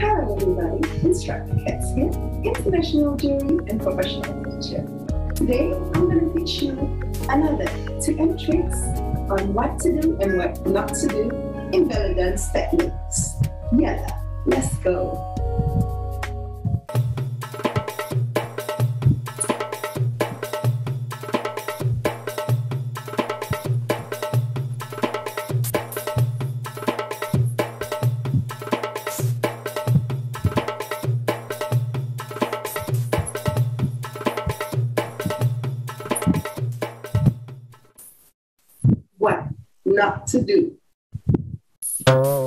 Hello everybody, Instructor Katz here, International Jury and Professional Teacher. Today I'm going to teach you another tip and tricks on what to do and what not to do in Bellydance techniques. Yalla, let's go! What not to do.